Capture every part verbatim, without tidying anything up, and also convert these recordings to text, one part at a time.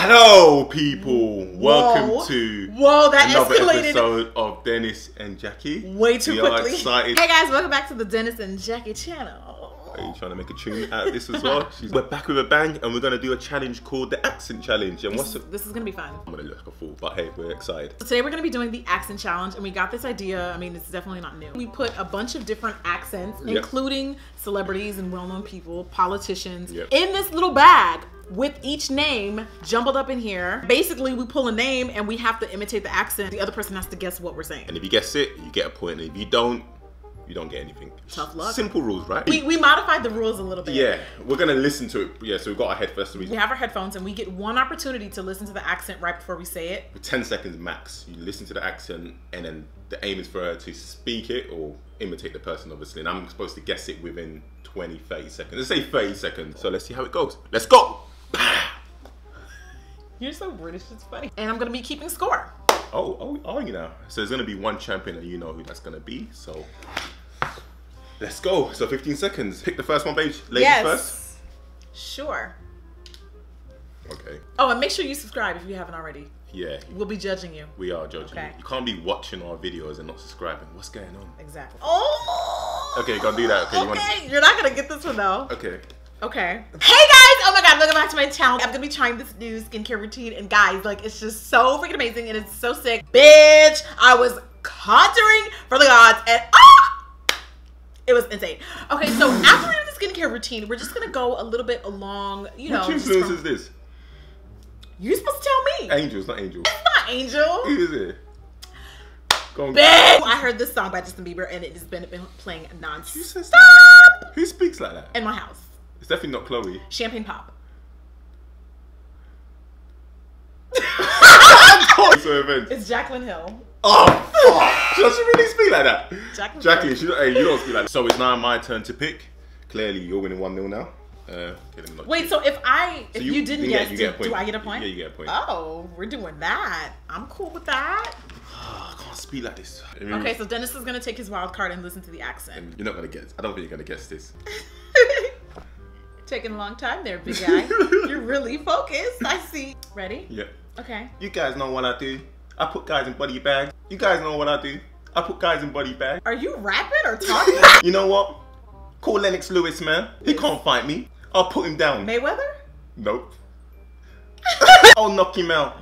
Hello, people. Whoa. Welcome to Whoa, that another escalated. episode of Dennis and Jackie. Way too we quickly. Are excited. Hey guys, welcome back to the Dennis and Jackie channel. Are you trying to make a tune out of this as well? She's, we're back with a bang, and we're going to do a challenge called the Accent Challenge. And this what's is, this is going to be fun. I'm going to look like a fool, but hey, we're excited. So today we're going to be doing the Accent Challenge, and we got this idea. I mean, it's definitely not new. We put a bunch of different accents, yep. including celebrities and well-known people, politicians, yep. in this little bag. With each name jumbled up in here. Basically, we pull a name and we have to imitate the accent. The other person has to guess what we're saying. And if you guess it, you get a point. And if you don't, you don't get anything. Tough luck. Simple rules, right? We, we modified the rules a little bit. Yeah, we're gonna listen to it. Yeah, so we've got our head first. We have our headphones and we get one opportunity to listen to the accent right before we say it. For ten seconds max, you listen to the accent and then the aim is for her to speak it or imitate the person, obviously. And I'm supposed to guess it within twenty, thirty seconds. Let's say thirty seconds. So let's see how it goes. Let's go. You're so British, it's funny. And I'm gonna be keeping score. Oh, oh, oh, you know. So there's gonna be one champion and you know who that's gonna be, so. Let's go, so fifteen seconds. Pick the first one, babe, ladies yes. first. Sure. Okay. Oh, and make sure you subscribe if you haven't already. Yeah. We'll be judging you. We are judging okay. you. You can't be watching our videos and not subscribing. What's going on? Exactly. Oh! Okay, gonna do that, okay. Okay, you wanna... you're not gonna get this one though. Okay. Okay. Hey guys! Oh my god, welcome back to my channel. I'm gonna be trying this new skincare routine and guys, like it's just so freaking amazing and it's so sick. Bitch, I was contouring for the gods and ah! It was insane. Okay, so after we do the skincare routine, we're just gonna go a little bit along, you know. Which influence is this? You're supposed to tell me. Angel, it's not Angel. It's not Angel. Who is it? Go on, bitch! Go. I heard this song by Justin Bieber and it has been, been playing non-stop. Who speaks like that? In my house. It's definitely not Chloe. Champagne Pop. It's Jacqueline Hill. Oh, fuck. Does she really speak like that? Jacqueline, Jacqueline she, hey, you don't speak like that. So it's now my turn to pick. Clearly, you're winning one nil now. Uh, okay, Wait, kidding. so if I, if so you, you didn't you guess, get, you do, get do I get a point? Yeah, you get a point. Oh, we're doing that. I'm cool with that. I can't speak like this. I mean, okay, so Dennis is going to take his wild card and listen to the accent. You're not going to guess. I don't think you're going to guess this. Taking a long time there, big guy. You're really focused, I see. Ready? Yep. Okay. You guys know what I do. I put guys in body bags. You guys know what I do. I put guys in body bags. Are you rapping or talking? You know what? Call Lennox Lewis, man. He can't fight me. I'll put him down. Mayweather? Nope. I'll knock him out.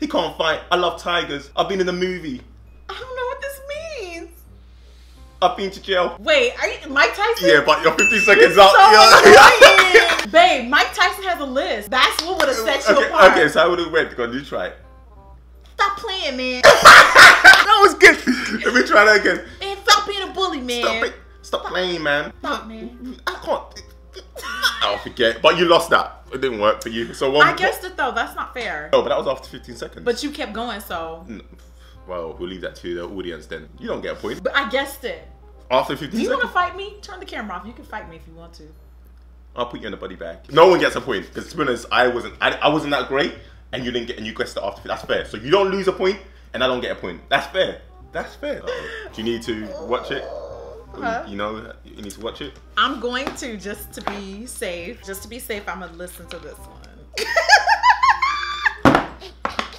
He can't fight. I love tigers. I've been in a movie. I've been to jail. Wait, are you Mike Tyson? Yeah, but you're fifty seconds out. So babe, Mike Tyson has a list. That's what would have set you okay, apart. Okay, so I would have went. Go, you try it. Stop playing, man. That was good. Let me try that again. Man, stop being a bully, man. Stop it. Stop, stop playing, man. Stop, man. I can't. I'll forget. But you lost that. It didn't work for you. So one, I guessed it though. That's not fair. No, but that was after fifteen seconds. But you kept going, so. No. Well, we'll leave that to the audience then. You don't get a point. But I guessed it. After fifteen seconds. Do you want to fight me? Turn the camera off. You can fight me if you want to. I'll put you in the body bag. No one gets a point. Because to be honest, I wasn't, I, I wasn't that great. And you didn't get, and you guessed it after fifteen. That's fair. So you don't lose a point, and I don't get a point. That's fair. That's fair. Uh-oh. Do you need to watch it? Huh? You know, you need to watch it? I'm going to, just to be safe. Just to be safe, I'm going to listen to this one.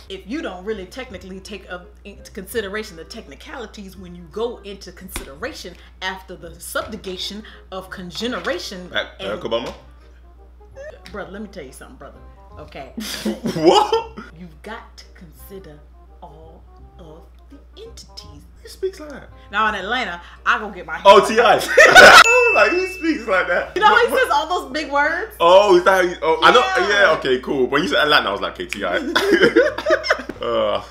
If you don't really technically take up into consideration the technicalities when you go into consideration after the subjugation of congeneration. Back, Barack Obama? Brother, let me tell you something, brother. Okay. What? You've got to consider all of the entities. Who speaks like that? Now in Atlanta, I go get my Oh, T I I was like, who speaks like that? You know how he says all those big words? Oh, is that how you, oh, yeah. I know, yeah, okay, cool. When you said Atlanta, I was like, okay, T I Uh,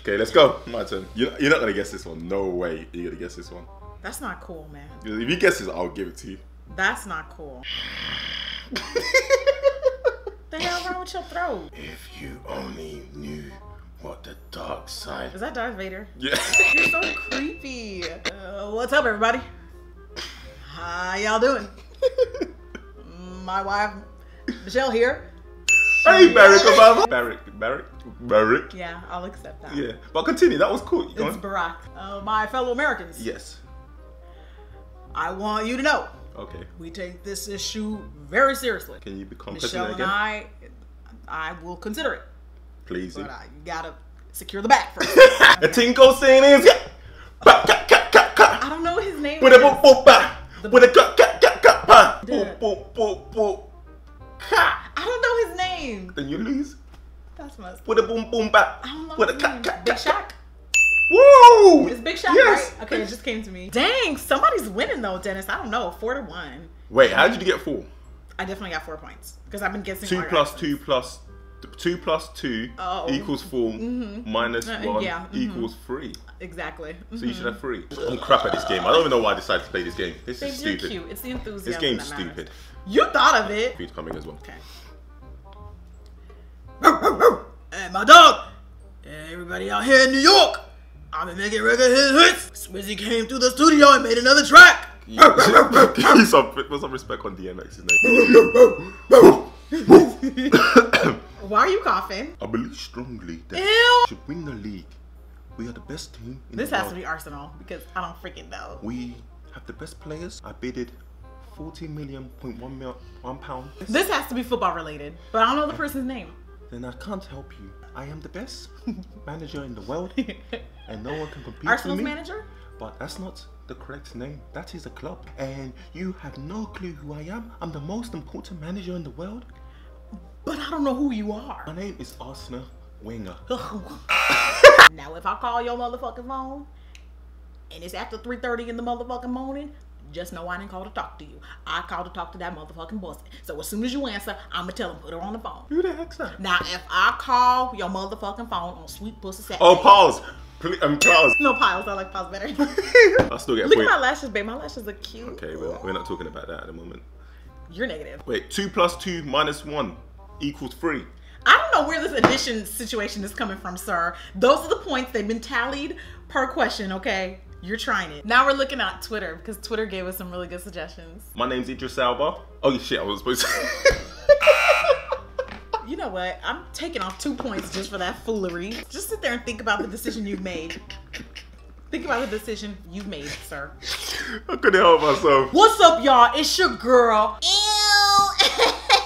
okay, let's go. My turn. You're, you're not gonna guess this one. No way. You're gonna guess this one. That's not cool, man. If you guess this, I'll give it to you. That's not cool. The hell wrong with your throat? If you only knew what the dark side. Is that Darth Vader? Yeah. You're so creepy. Uh, what's up, everybody? How y'all doing? My wife, Michelle here. Hey, Barack Obama. Barack, Barack, Barack. Yeah, I'll accept that. Yeah, but continue. That was cool. You it's Barack. Uh, my fellow Americans. Yes. I want you to know. Okay. We take this issue very seriously. Can you become Michelle president again? Michelle and I will consider it. Please. But I gotta secure the back first. The Tinko saying is, I don't know his name. With a with a I don't know his name. Then you lose. That's my. With a boom boom back. I don't know. With a Big Shaq. Woo! It's Big Shaq, yes. Right? Okay, Big. It just came to me. Dang, somebody's winning though, Dennis. I don't know, four to one. Wait, how did you get four? I definitely got four points because I've been guessing. Two plus two plus two plus two oh. equals four. Mm-hmm. Minus uh, one yeah. mm-hmm. equals three. Exactly. Mm-hmm. So you should have three. I'm crap at this game. I don't even know why I decided to play this game. This Babe, is stupid. You're cute. It's the enthusiasm. This game's that stupid. You thought of it. Food's coming as well. Okay. Hey, my dog. Hey, everybody out here in New York. I've been making record hits. Swizzy came through the studio and made another track. Put some respect on D M X's name. Why are you coughing? I believe strongly that Ew. should win the league. We are the best team in this the has world. to be Arsenal because I don't freaking know. We have the best players. I bidded forty million point one pound. This has to be football related, but I don't know the person's name. Then I can't help you. I am the best manager in the world, and no one can compete with me. Arsenal's manager? But that's not the correct name. That is a club, and you have no clue who I am. I'm the most important manager in the world. But I don't know who you are. My name is Arsenal Wenger. Now, if I call your motherfucking phone, and it's after three thirty in the motherfucking morning, just know I didn't call to talk to you. I called to talk to that motherfucking boss. So as soon as you answer, I'ma tell him put her on the phone. Who the heck's that? Now if I call your motherfucking phone on Sweet Pussy Saturday. Oh, pause. Please, um, pause. No, pause. I like pause better. I still get. Look at my lashes, babe. My lashes are cute. Okay, well, we're not talking about that at the moment. You're negative. Wait, two plus two minus one equals three. I don't know where this addition situation is coming from, sir. Those are the points. They've been tallied per question. Okay. You're trying it. Now we're looking at Twitter because Twitter gave us some really good suggestions. My name's Idris Elba. Oh shit, I was supposed to. You know what? I'm taking off two points just for that foolery. Just sit there and think about the decision you've made. Think about the decision you've made, sir. I couldn't help myself. What's up, y'all? It's your girl. Ew.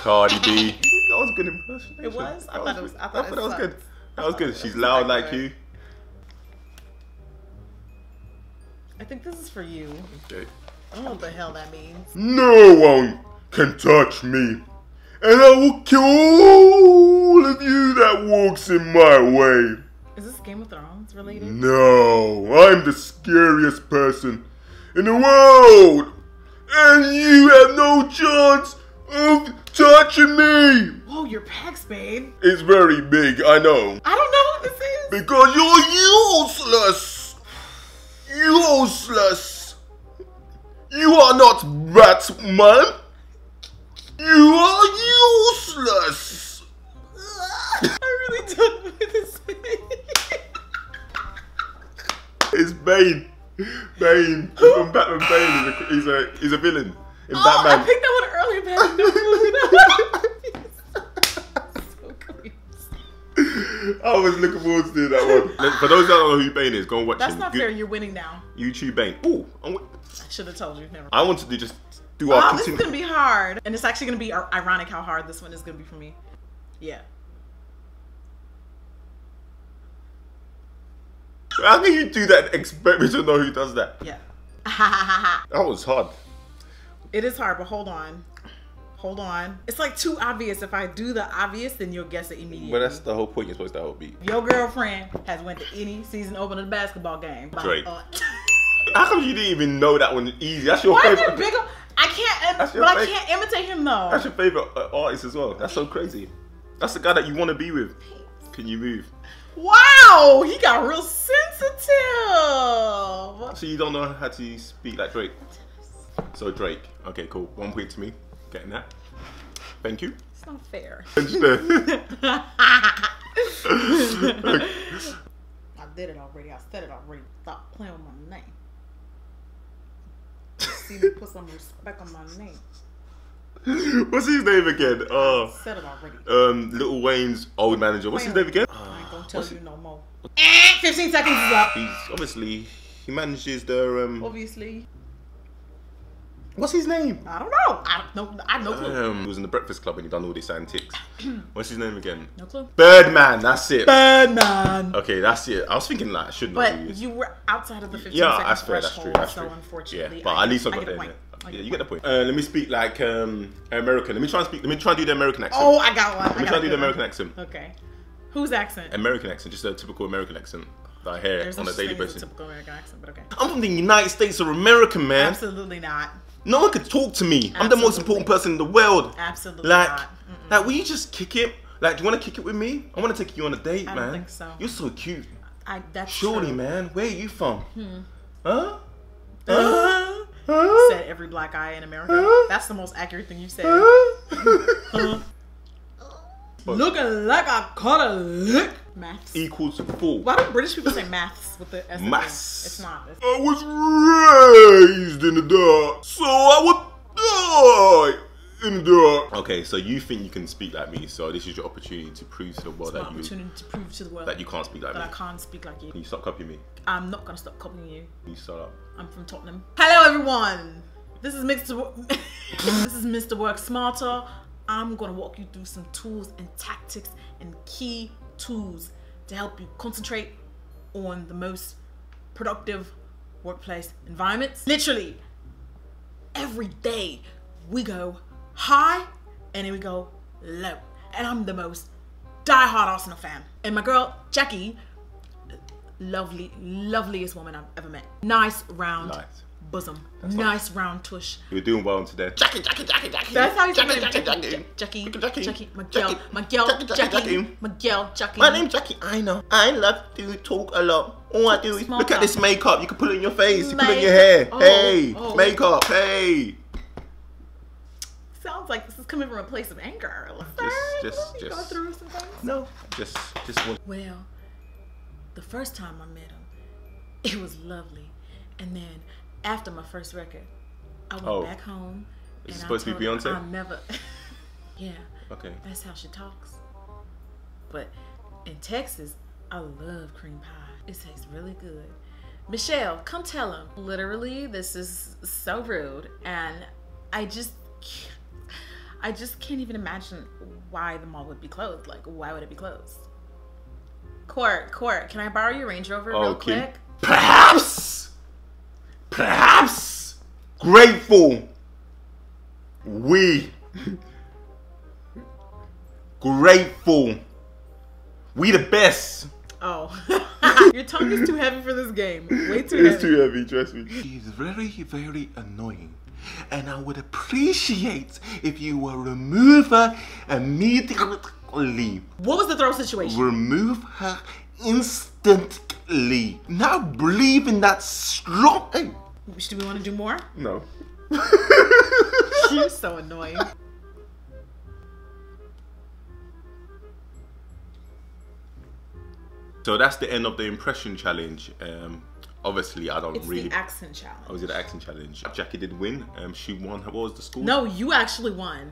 Cardi B. That was a good impression. It was? I thought it was. I thought that was good. That was good. She's loud like you. I think this is for you. Okay. I don't know what the hell that means. No one can touch me, and I will kill all of you that walks in my way. Is this Game of Thrones related? No, I'm the scariest person in the world, and you have no chance of touching me. Whoa, your pecs, babe. It's very big, I know. I don't know what this is. Because you're useless. Useless! You are not Batman! You are useless! I really don't know what this is. It's Bane. Bane. From Batman, Bane is a, he's a, he's a villain. In oh, Batman. I picked that one earlier, but I no, no. So confused. I was looking forward to doing that one. For those that don't know who Bane is, go and watch That's him. That's not Good. fair. You're winning now. YouTube Bane. Ooh, I should have told you. Never. I wanted to just do our. Oh, this is gonna be hard, and it's actually gonna be ironic how hard this one is gonna be for me. Yeah. How can you do that and expect me to know who does that? Yeah. That was hard. It is hard, but hold on. Hold on. It's like too obvious. If I do the obvious, then you'll guess it immediately. But that's the whole point you're supposed to be. Your girlfriend has went to any season opener of the basketball game. Drake. How come you didn't even know that one easy? That's your Why favorite. Is bigger? I can't, but favorite. I can't imitate him though. That's your favorite artist as well. That's so crazy. That's the guy that you want to be with. Can you move? Wow, he got real sensitive. So you don't know how to speak like Drake. So Drake. Okay, cool. One point to me. Getting that. Thank you. It's not fair. I did it already. I said it already. Stop playing with my name. See me put some respect on my name. What's his name again? Uh, I said it already. Um, Lil Wayne's old manager. What's Wayne. his name again? I ain't gonna tell you it? no more. Fifteen seconds is up. He's obviously he manages the um. Obviously. What's his name? I don't know. I don't know. I know. Um, he was in the Breakfast Club and he done all these antics. What's his name again? No clue. Birdman. That's it. Birdman. Okay, that's it. I was thinking that I should know. But you were outside of the fifteen yeah, second threshold. Yeah, that's fair. That's true. That's so true. Unfortunately, yeah, but I, at least I got I there. Point. Yeah, you get the point. Uh, let me speak like um American. Let me try and speak. Let me try and do the American accent. Oh, I got one. Let me try and do the American accent. Okay. Whose accent? American accent. Just a typical American accent. I hear There's on a daily basis. Typical American accent, but okay. I'm from the United States of America, man. Absolutely not. No one could talk to me. Absolutely. I'm the most important person in the world. Absolutely like, not. Mm-mm. Like, will you just kick it? Like, do you want to kick it with me? I want to take you on a date, I man. I think so. You're so cute. I, that's Surely, true. man. Where are you from? Hmm. Huh? Huh? Huh? Said every black guy in America. Huh? That's the most accurate thing you said. Huh? Looking like I caught a lick. Maths equals four. Why do British people say maths with the S? Maths. It's not. It's I was raised in the dark, so I would die in the dark. Okay, so you think you can speak like me? So this is your opportunity to prove to the world it's that you opportunity to prove to the world that you can't speak like that me. That I can't speak like you. Can you stop copying me? I'm not gonna stop copying you. Can you shut up? I'm from Tottenham. Hello, everyone. This is Mister This is Mister Work Smarter. I'm gonna walk you through some tools and tactics and key tools to help you concentrate on the most productive workplace environments. Literally, every day we go high and then we go low. And I'm the most diehard Arsenal fan. And my girl, Jackie, lovely, loveliest woman I've ever met. Nice, round nice. bosom, That's nice nice round tush. You're doing well today. Jackie, Jackie, Jackie, Jackie. That's how you Jackie, Jackie, Jackie, Jackie, Jackie, Jackie, Miguel, Miguel, Jackie, Miguel, Jackie. My name's Jackie. I know. I love to talk a lot. All I do is look at this makeup. You can put it in your face. You can put it in your hair. Oh, hey, oh. makeup. Hey. Sounds like this is coming from a place of anger. Sorry, just, just, just. Go through some things. No, just, just. One. Well, the first time I met him, it was lovely, and then. After my first record, I went oh. back home. Is it supposed to be Beyonce? I never. yeah. Okay. That's how she talks. But in Texas, I love cream pie. It tastes really good. Michelle, come tell him. Literally, this is so rude, and I just, I just can't even imagine why the mall would be closed. Like, why would it be closed? Court, Court, can I borrow your Range Rover okay. real quick? Perhaps. Perhaps grateful we grateful we the best. Oh, your tongue is too heavy for this game. Way too heavy. It's too heavy, trust me. He's very, very annoying, and I would appreciate if you were remove her immediately. What was the throw situation? Remove her instantly. Now believe in that strong. Hey. Do we want to do more? No. She's so annoying. So that's the end of the impression challenge. Um, obviously, I don't it's really. It's the accent challenge. I was at the accent challenge. Jackie did win. Um, she won. What was the score? No, you actually won.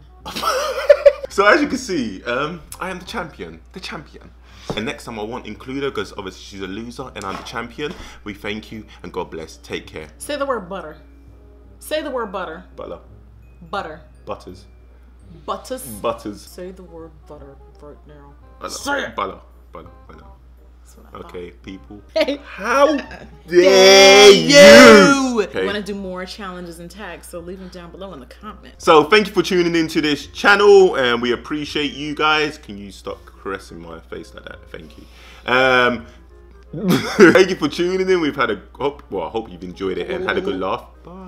So as you can see, um, I am the champion. The champion. And next time I won't include her because obviously she's a loser and I'm the champion. We thank you and God bless. Take care. Say the word butter. Say the word butter. Butter. Butter. Butters. Butters. Butters. Say the word butter right now. Butter. Say it. Butter. Butter. Butter. Okay, thought. people. How dare you? Okay. We want to do more challenges and tags, so leave them down below in the comments. So thank you for tuning into this channel, and we appreciate you guys. Can you stop caressing my face like that? Thank you. Um, thank you for tuning in. We've had a hope. Well, I hope you've enjoyed it and had a good laugh. Bye.